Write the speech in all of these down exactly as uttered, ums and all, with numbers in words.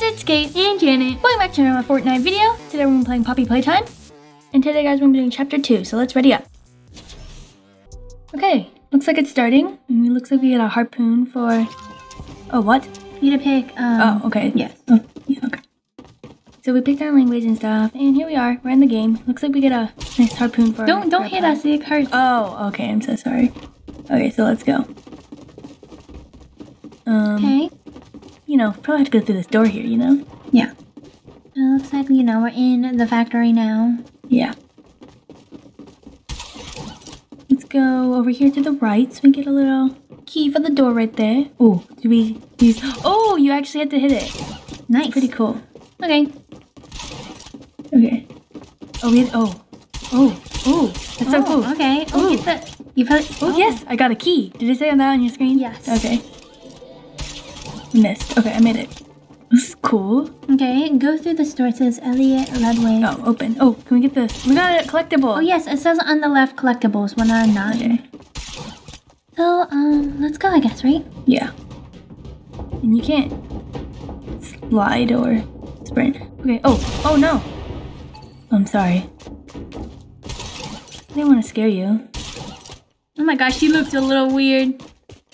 guys, it's Kate and Janet. Welcome back to another Fortnite video. Today we're playing Poppy Playtime. And today guys, we're doing chapter two, so let's ready up. Okay, looks like it's starting. And it looks like we get a harpoon for, oh what? You need to pick, um, oh, okay, yes. Oh, yeah, okay. So we picked our language and stuff, and here we are, we're in the game. Looks like we get a nice harpoon for Don't, don't hit us, it hurts. Oh, okay, I'm so sorry. Okay, so let's go. Um, okay. You know, probably have to go through this door here, you know? Yeah. It looks like, you know, we're in the factory now. Yeah. Let's go over here to the right so we get a little key for the door right there. Oh, did we use, oh, you actually had to hit it. Nice. Pretty cool. Okay. Okay. Oh, we had, oh, oh, oh, that's oh, so cool. Okay. Oh, ooh. Get the, you probably, oh, oh, yes, I got a key. Did it say that on your screen? Yes. Okay. Missed. Okay, I made it. This is cool. Okay, go through the store. It says Elliot Ludwig. Oh, open. Oh, can we get this? We got a collectible. Oh, yes, it says on the left collectibles when I'm not. Okay. So, um, let's go, I guess, right? Yeah. And you can't slide or sprint. Okay, oh, oh no. I'm sorry. I didn't want to scare you. Oh my gosh, you looked a little weird.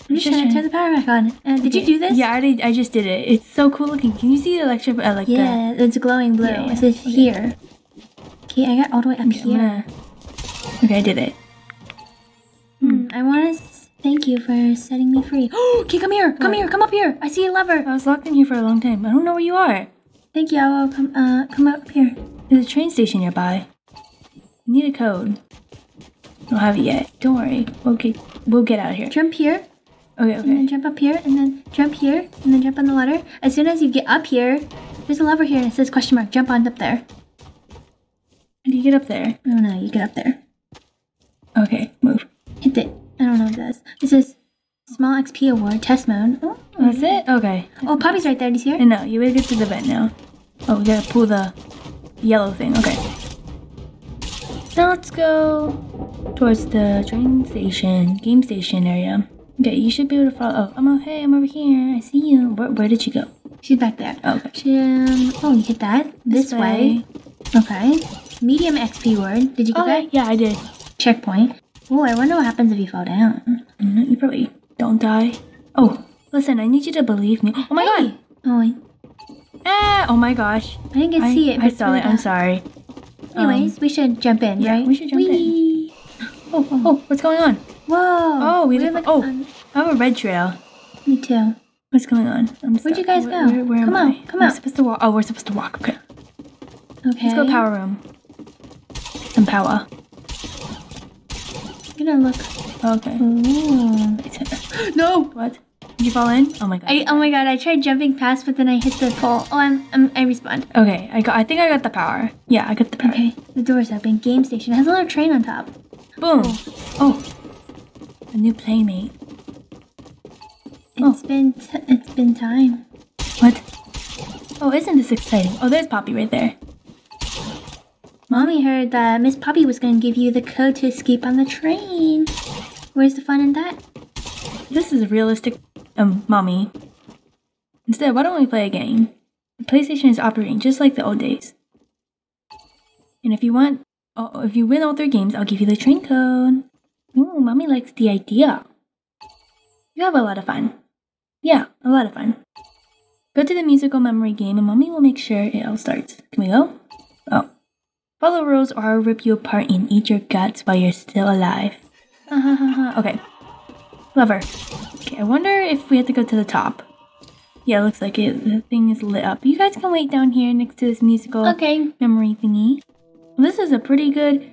I'm just trying to turn the power back on. Uh, did, did you do this? Yeah, I already, I just did it. It's so cool looking. Can you see the electric? Uh, like yeah, the... it's glowing blue. Yeah, yeah. It says okay. Here. Okay, I got all the way up okay, here. Gonna... Okay, I did it. Hmm. I want to thank you for setting me free. Okay, come here. Come what? here. Come up here. I see a lever. I was locked in here for a long time. I don't know where you are. Thank you. I will come, uh, come up here. There's a train station nearby. You need a code. I don't have it yet. Don't worry. We'll get, we'll get out of here. Jump here. Okay, okay. And then jump up here, and then jump here, and then jump on the ladder. As soon as you get up here, there's a lever here, and it says question mark. Jump on up there. How do you get up there? I don't know. You get up there. Okay, move. Hit it. I don't know what that is. It says small X P award, test mode. Oh, that's it? Okay. Oh, Poppy's right there. Do you see her? No, you better get to the vent now. Oh, we gotta pull the yellow thing. Okay. Now let's go towards the train station, game station area. Okay, you should be able to follow. Oh, I'm okay. I'm over here. I see you. Where, where did she go? She's back there. Okay. She, um, oh, you hit that. This, this way. way. Okay. Medium X P word. Did you get okay. that? Yeah, I did. Checkpoint. Oh, I wonder what happens if you fall down. Mm-hmm. You probably don't die. Oh, listen, I need you to believe me. Oh my hey. god. Oh. Ah, oh my gosh. I didn't get to see it. I saw it. I'm sorry. Anyways, um, we should jump in, yeah, right? We should jump Whee. in. Oh, oh, oh, what's going on? Whoa! Oh, we, we live. Like, oh, um, I have a red trail. Me too. What's going on? I'm Where'd stuck. you guys where, go? Where, where come on, I? come on. We're supposed to walk. Oh, we're supposed to walk. Okay. Okay. Let's go power room. Some power. I'm gonna look. Okay. Ooh. No. What? Did you fall in? Oh my god. I, oh my god! I tried jumping past, but then I hit the pole. Oh, I'm, I'm I respawned. Okay. I got. I think I got the power. Yeah, I got the power. Okay. The door's open. Game station. It has a little train on top. Boom. Oh. oh. A new playmate. It's oh. been t it's been time. What? Oh, isn't this exciting? Oh, there's Poppy right there. Mommy heard that Miss Poppy was going to give you the code to escape on the train. Where's the fun in that? This is realistic, um, Mommy. Instead, why don't we play a game? The PlayStation is operating just like the old days. And if you want, oh, if you win all three games, I'll give you the train code. Ooh, Mommy likes the idea. You have a lot of fun. Yeah, a lot of fun. Go to the musical memory game and Mommy will make sure it all starts. Can we go? Oh. Follow rules or I'll rip you apart and eat your guts while you're still alive. Okay. Lever. Okay, I wonder if we have to go to the top. Yeah, it looks like it. The thing is lit up. You guys can wait down here next to this musical okay. memory thingy. Well, this is a pretty good,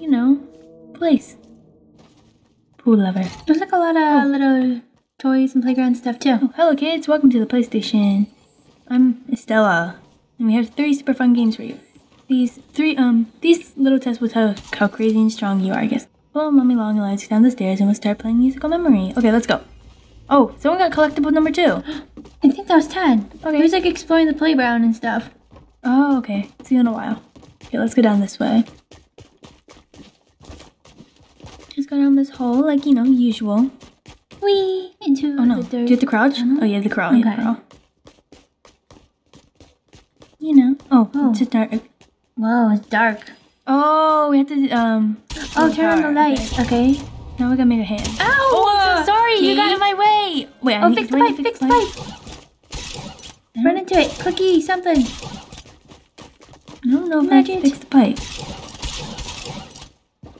you know, place. Ooh, lever. There's like a lot of oh. little toys and playground stuff too. Oh, hello kids, welcome to the PlayStation. I'm Estella, and we have three super fun games for you. These three, um, these little tests will tell how crazy and strong you are, I guess. Follow Mommy Long Legs down the stairs and we'll start playing musical memory. Okay, let's go. Oh, someone got collectible number two. I think that was Tad. Okay. He was like exploring the playground and stuff. Oh, okay. See you in a while. Okay, let's go down this way. Just go down this hole, like, you know, usual. Whee! Into oh, no. the dirt. Do you have to crouch? Uh-huh. Oh, yeah, the crawl. Okay. Yeah, the crawl. you know. Oh, oh. It's dark. Whoa, it's dark. Oh, we have to um. Oh, oh turn dark. on the light. Okay. okay. Now we gotta make a hand. Ow! Oh, I'm so sorry. Key? You got in my way. Wait, I oh, fix the pipe. Fix the pipe. No. Run into it. Cookie, something. I don't know if I can fix the pipe.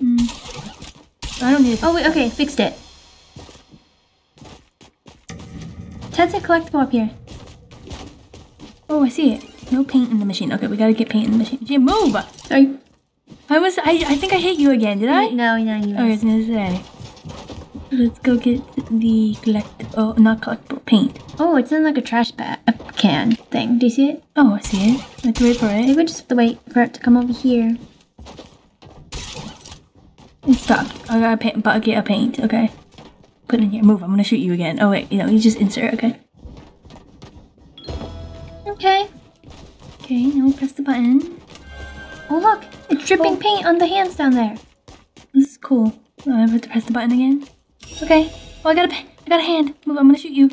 Mm. I don't need. Oh wait. Okay, fixed it. Ted's a collectible up here. Oh, I see it. No paint in the machine. Okay, we gotta get paint in the machine. Machine, move! Sorry. I was. I. I think I hit you again. Did I? No, no, you. Oh, it's necessary. Let's go get the collect. Oh, not collectible paint. Oh, it's in like a trash bag, a can thing. Do you see it? Oh, I see it. Let's wait for it. I think we just have to wait for it to come over here. It's stuck. I got a paint bucket of paint. Okay. Put it in here. Move. I'm gonna shoot you again. Oh wait. You know. You just insert. Okay. Okay. Okay. Now we press the button. Oh look, it's dripping oh. paint on the hands down there. This is cool. Oh, I have to press the button again. Okay. Oh, I got a, I got a hand. Move. I'm gonna shoot you.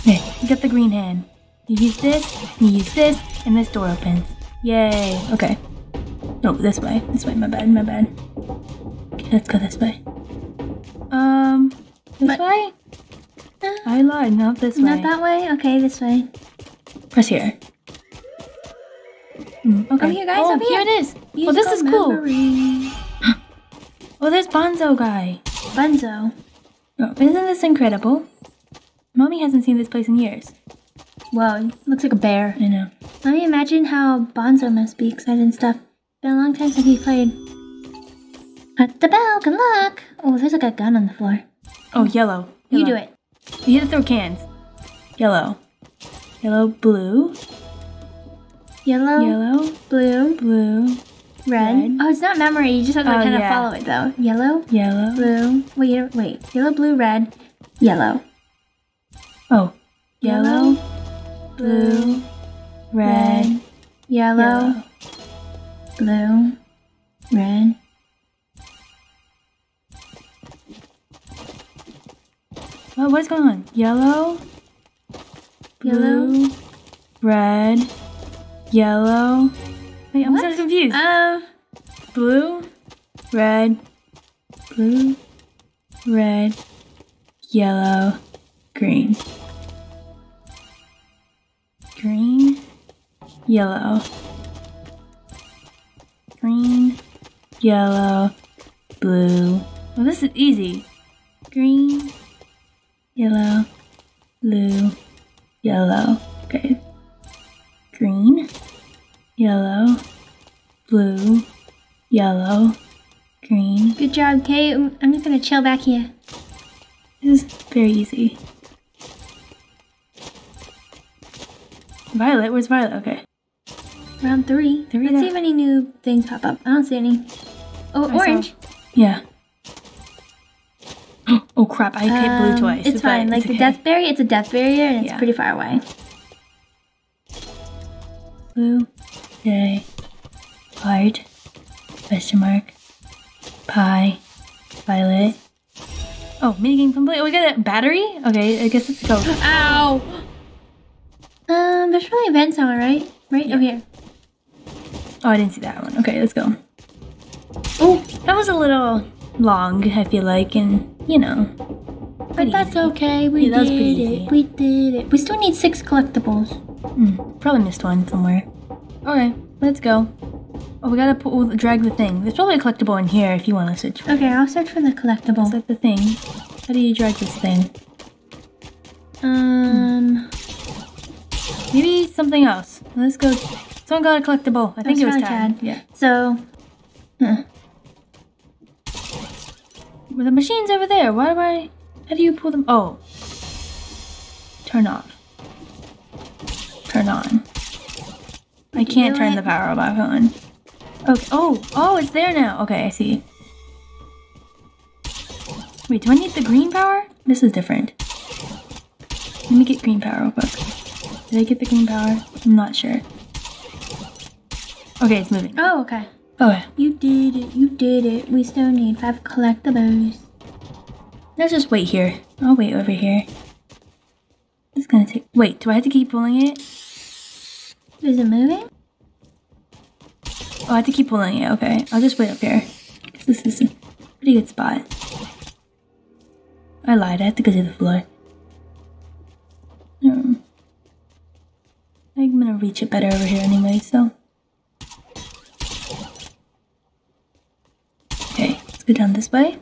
Okay. You got the green hand. You use this. You use this, and this door opens. Yay. Okay. No, oh, this way. This way. My bad. My bad. Okay, let's go this way. Um, this but, way. Uh, I lied. Not this way. Not that way. Okay, this way. Press here. Mm, okay. Come here, guys. Oh, over here. here it is. Musical oh, this is cool. Oh, there's Bonzo guy. Bonzo. Oh, isn't this incredible? Mommy hasn't seen this place in years. Whoa, looks like a bear. I know. Mommy, imagine how Bonzo must be excited and stuff. Been a long time since he played. At the bell. Good luck. Oh, there's like a gun on the floor. Oh, yellow. yellow. You do it. You have to throw cans. Yellow. Yellow, blue. Yellow, yellow, blue, blue, red. red. Oh, it's not memory. You just have to like, oh, kind of yeah. follow it though. Yellow, yellow, blue. Wait, wait. Yellow, blue, red, yellow. Oh, yellow, yellow blue, red, red yellow, yellow, blue, red. Oh, what's going on? Yellow, blue, yellow, red. Yellow. Wait, I'm what? so confused. Uh, blue, red, blue, red, yellow, green. Green, yellow. Green, yellow, blue. Well, this is easy. Green, yellow, blue, yellow. Okay. Green, yellow, blue, yellow, green. Good job, Kate. I'm just gonna chill back here. This is very easy. Violet, where's Violet? Okay. Round three. three Let's down. see if any new things pop up. I don't see any. Oh, I orange. Saw. Yeah. Oh crap! I hit um, blue twice. It's, it's fine. Like it's the okay. death barrier, it's a death barrier, and it's yeah. pretty far away. Blue, yay, heart, question mark, pie, violet. Oh, minigame complete. Oh, we got a battery? Okay, I guess let's go. Ow! Um, there's probably a vent somewhere, right? Right yeah. over here. Oh, I didn't see that one. Okay, let's go. Oh, that was a little long, I feel like, and, you know. But that's easy. okay. We yeah, did it. Easy. We did it. We still need six collectibles. Mm, probably missed one somewhere. Okay, let's go. Oh, we gotta pull, drag the thing. There's probably a collectible in here if you want to search for it. Okay, I'll search for the collectible. Is that the thing? How do you drag this thing? Um... Hmm. Maybe something else. Let's go... Someone got a collectible. I think it was Tad. Tad. Yeah. So... Huh. Well, the machine's over there. Why do I... How do you pull them... Oh. Turn off. Turn on. I can't turn the power back on. Okay. Oh, oh, it's there now. Okay, I see. Wait, do I need the green power? This is different. Let me get green power real quick. Did I get the green power? I'm not sure. Okay, it's moving. Oh, okay. Okay. You did it. You did it. We still need five collectibles. Let's just wait here. I'll wait over here. It's gonna take. Wait, do I have to keep pulling it? Is it moving? Oh, I have to keep pulling it. Okay, I'll just wait up here. This is a pretty good spot. I lied. I have to go to the floor. Um, I'm gonna reach it better over here anyway, so. Okay, let's go down this way.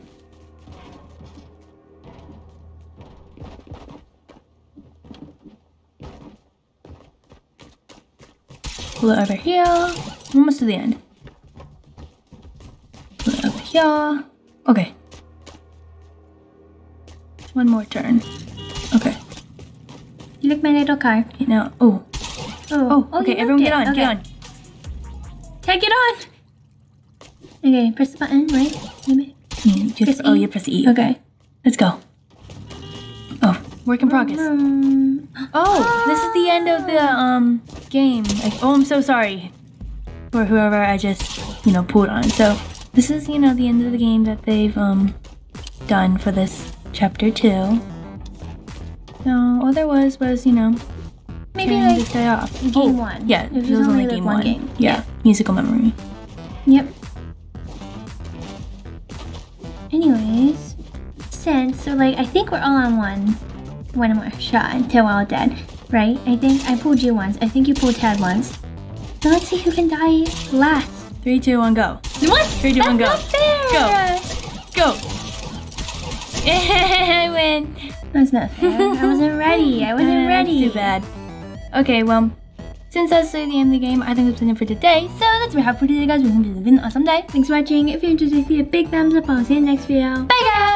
Pull it over here. Almost to the end. Pull it over here. Okay. One more turn. Okay. You like my little car? Okay, now, oh. Oh, oh okay, you everyone get on, okay. Get on. Tag it on! Okay, press the button, right? You press oh, E. You press E. Okay. Let's go. Oh, work in progress. Um, oh, oh, this is the end of the um game. Like, oh, I'm so sorry for whoever I just, you know, pulled on. So, this is, you know, the end of the game that they've um done for this chapter two. So, all there was was, you know, maybe like this guy off. Game oh, one. Yeah, it was, it was only, only game like one. one. Game. Yeah. Yeah, musical memory. Yep. Anyways, since so like I think we're all on one, one more shot until we're all dead, right? I think I pulled you once. I think you pulled Tad once. So let's see who can die last. Three, two, one, go. What? Three, two, That's one, go. Not fair. Go. Go. I win. That's not fair. I wasn't ready. I wasn't ready. That's too bad. Okay, well, since that's the end of the game, I think that's it for today. So that's what we have for today, guys. We hope you have an awesome day. Thanks for watching. If you enjoyed this video, big thumbs up. I'll see you in the next video. Bye, guys!